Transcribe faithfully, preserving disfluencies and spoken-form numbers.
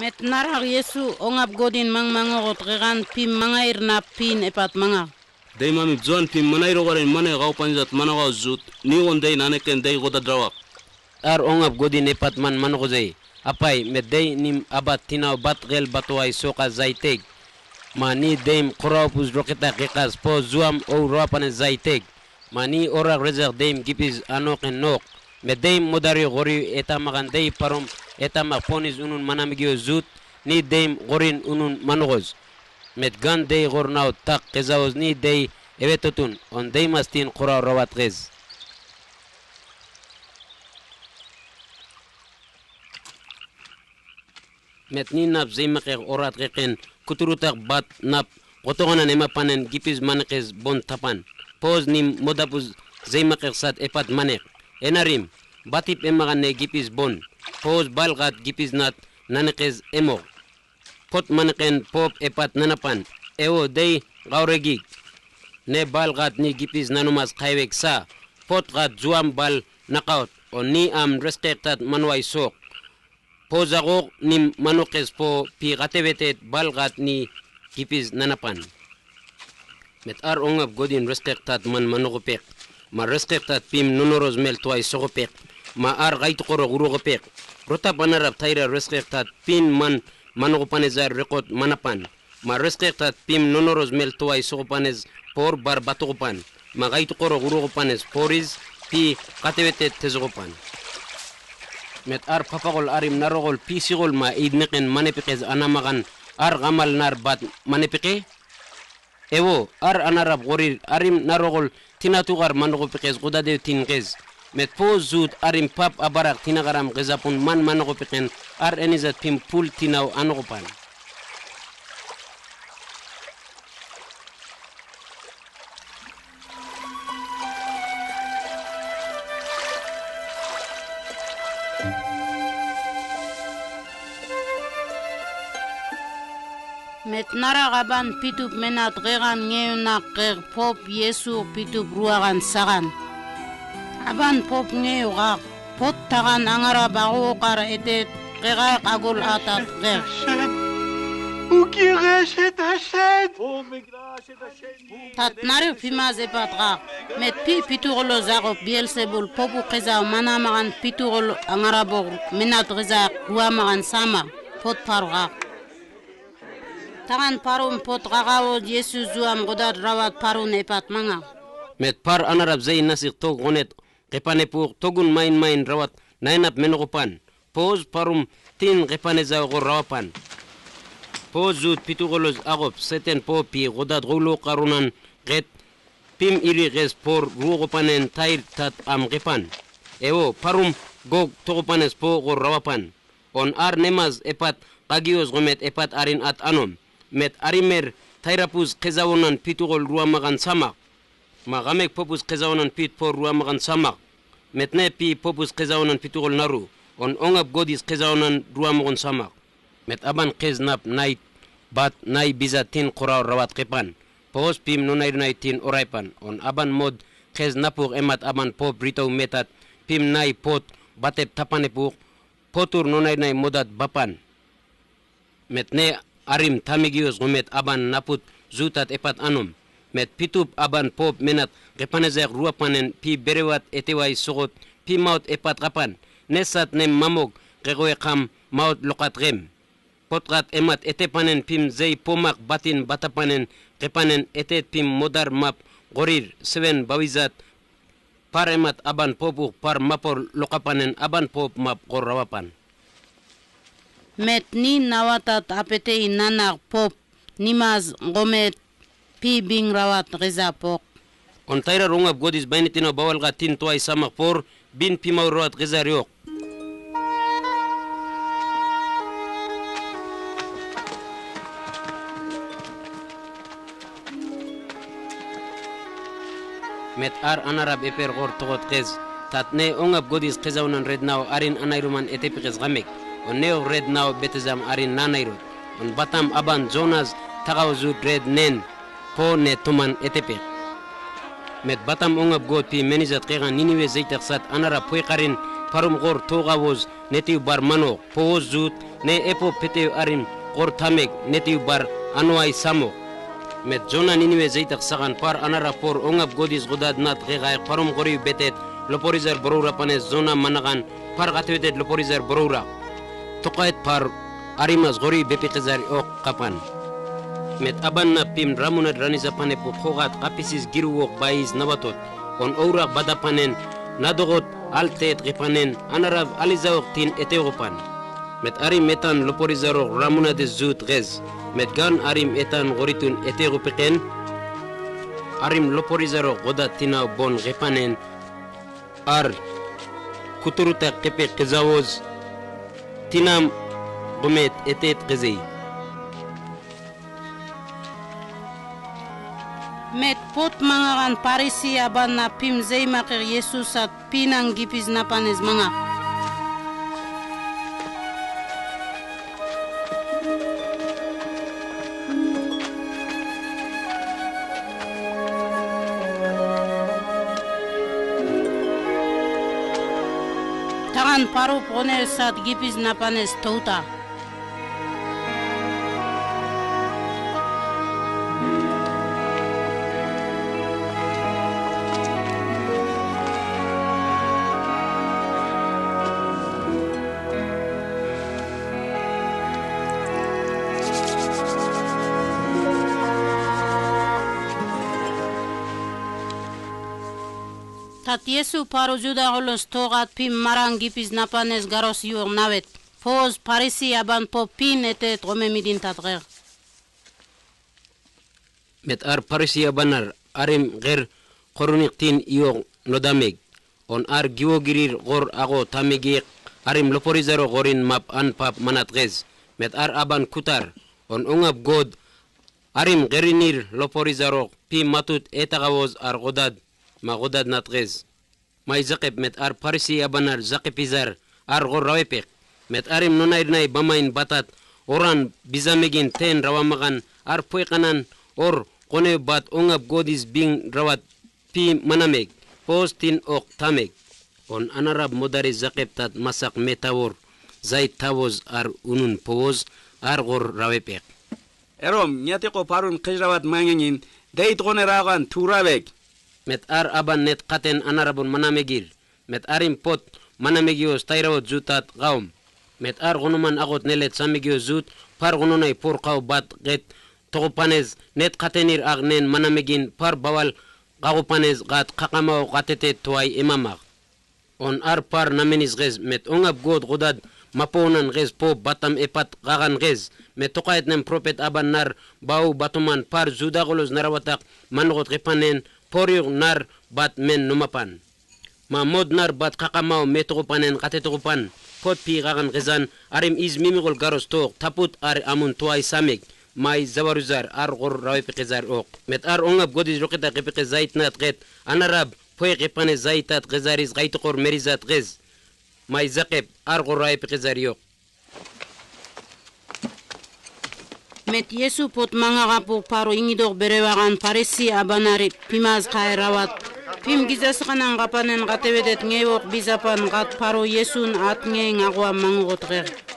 Met narhag Yesu ongab godin mang mango tregan pim mangair na pin epat manga. Dei mami John pim manairo garin mane gau panjat manago zut ni ondei naneken dei goda drawak. Ar ongab godin epat man manago zai. Apai met dei nim abat tina bat gel batwai soka zaiteg. Mani deim qorapuz roketa qiqas po zuam o rapan zaiteg. Mani ora rezaq deim gipiz anoqen nok. Met deim modari gori etamagan dei parom etam akponiz unun manamigio zut ni deim gorin unun manogoz met gan dei gornaut tak qezaoz ni dei evetotun on dei mastin qora rawat qez met ni nab zimaqe orat qeqen kuturutak bat nap qotogana nema panen gipiz manqez bon tapan poz nim modapuz zimaqe sat epat manek enarim batip emagane gipiz bon Pos balgat gipiznat nanakez emo. Pot manaken pop epat nanapan. Ewo dei gauregig. Ne balgat ni gipiz nanumas kaywek sa. Pot gat zuam bal nakaut. O ni am restektat manuay sok. Pozagok nim manukes po pi gatevetet balgat ni gipiz nanapan. Met ar ongab godin restektat man manukopek. Ma restektat pim nunoroz mel tuay sokopek. ما آر غيت قرو غروغ بيق رتا بنا رب تايرا رسقيق تات بين من منغو پانزار رقود مناپان ما رسقيق تات بين نونروز مل تواي سوغو پانز پور بار باتوغو پان ما غيت قرو غروغو پانز پوريز پي قاتويت تزغو پان مت آر پاپاغول آرم ناروغول پي سيغول ما ايدنقن منبقز انامغان آر غمال نار بات منبقه ايو آر انا رب غرير آرم ناروغول تيناتوغار منغو پقز قدا ديو تينقز Met po zut arim pap abarak tinagaram gezapun man manogopiken ar enizat pim pul tinaw anogopan. Met naragaban pitup menat gegan ngeunak geg pop yesu pitup ruagan sagan. Aban pop ngeoga pot tagan angara bago kar etet kaya kagul atat ger. Ukirashet ashet. Tatnare fima zepadra. Met pi pitugolo zago bielsebul popu keza manamagan pitugolo angara bog minat keza guamagan sama pot parga. Tagan parun pot kagao Jesus zuam godar rawat parun epat manga. Met par anarab zay nasik tog gonet. Kepanepur togun main main rawat nainap menogopan. Poz parum tin kepaneza gorapan. Poz zut pitugolos agop seten popi godad golo karunan get pim iriges por ruogopanen tair tat am kepan. Ewo parum gog togopanes po gorapan. On ar nemaz epat kagios gomet epat arin at anom. Met arimer tairapuz kezawonan pitugol ruamagan samak. ما غامق پوپوس قزاونن پیت پور روام غن سامق متنه پی پوپوس قزاونن پیتول نارو اون اوناب گودیس قزاونن روام غن سامق مت ابان قز ناب نایت بات نای بیزاتین قرار روات قپان پوس پیم نو نای نایتین اورایپان اون ابان مود قز ناپور امات ابان پوپ بریتو متات پیم نای پوت باتپ تپانه پور پوتور نو نای نای مودات باپان متنه اریم تامیگیوس غمت ابان ناپوت زوتات اپات انوم Met pitup aban pop menat repanezek ruapanen pi berewat etewai sogot pi maut epat rapan. Nesat nem mamog regoe kam maut lokat rem. Potrat emat etepanen pim zei pomak batin batapanen repanen etet pim modar map gorir seven bawizat. Par emat aban popuk par mapor lokapanen aban pop map gorrawapan. Met ni nawatat apetei nanak pop nimaz gomet. Pi bing rawat gizapok. On tayra rungab godis bainitin o bawal gatin tuay samak por bin pimaw rawat gizaryok. Met ar anarab eper gor togot giz. Tatne ongab godis gizawunan rednaw arin anayruman etepi gizgamek. On neo rednaw betizam arin nanayrut. On batam aban zonaz tagawzut rednen. Po ne tuman etepe. Met batam ongab god pi menizat qegan niniwe zeytak sat anara poikarin فرم غور توغا وز نتي بار منو فوز زود نه اپو پتیو ارم غور تامگ نتي بار انواع سامو مت جونا نینوی زیتق سگان پر آن راپور اونگاب گودیز گوداد نات غیغای فرم غوری بته لپوریزر برورا پنز جونا منگان پر قطعیت لپوریزر برورا تقاید پر اریم از غوری بپیکزاری آق کپان مت آبان نپیم راموند رانیزا پنه پوخوگات قابیسیز گیرو آق بايز نباتد آن اورا باد پنن ندغت علتت قپنن آن را علیزا وقتین اتیو پن مت اریم متان لپوریزر راموند زود غز متگان آریم اتان غوریتون اتیغو پکن آریم لپوریزارو غداد تینا بون غپانن آر کترو تا قپی قزاوز تینام غمیت اتیت قزی مت پوت منغان پاریسی آبان نا پیم زی مقر یسوسات پینان گیپیز نپانیز منغا پارو پونه سات گیپیز نپانیز توتا تیسو پاروزودا غلوس توغات پیم مرانگی پیز نپانیز گروس یوغ نوید فوز پاریسی ابان پو پین اتیت غمه میدین تدغیر مت ار پاریسی ابانر ارم غیر قرونیقتین یوغ ندامگ اون ار گیو گیریر غور اغو تامگیق ارم لپوریزارو غورین ماب انپاب مناتغیز مت ار ابان کتر اون اونگاب گود ارم غیرینیر لپوریزارو پیم ماتوت اتغاوز ار غداد ما غداد ناتغیز مای زقب مت ار پارسی ابانر زقب پیزر ار غور روی پیق مت ارم نونایر نای بماین باتات اوران بیزامگین تین روامغان ار پویقنان اور قونه بات اونگاب گودیز بین روات پی منامگ پوز تین اوق تامگ اون اناراب مداری زقب تات مساق میتاور زاید تاوز ار اونون پوز ار غور روی پیق اروم نیتیقو پارون قج روات مانگین دید غونه راغان تو رویگ مت ار ابان نت قطن انا ربون منامگیر مت اریم پوت منامگیو استایرو زوتات قوم مت ار غنومن اغوت نلت سامگیو زوت پر غنونای پور قاو بات قت تو پنز نت قطنیر اغنن منامگین پر باول قاو پنز قات ققما و قاتت توای امامغ اون ار پر نمنیز غز مت اوناب گود غداد مپونن غز پو باتم اپات غغن غز مت توقایت نم پروپت ابان نر باو باتومن پر زودا غلوز نرواتق منغوت قپنن پوریغ نر بات من نمپن ما مود نر بات قاقماو میتغو پنن قطتغو پن پود پی غاغن غزان ارم ایز میمیغل گرستوغ تپوت ار امون توای سامگ مای زوروزار ار غر روی پی قزار اوق مت ار اونگب گودیز روقیتا قیپی قزایت نات غیت انراب پوی قیپن زایتات غزاریز غیت غر مریزات غز مای زقیب ار غر روی پی قزار یوق مت یسو پوت مانگا پو پارو اینی دوغ بروغان پارسی اباناری پیماز قای روات پیم گیزاس قنان غپانن غتویدت نیوغ بیزاپان غت پارو یسون اتنگی نغوا مانگو تغیر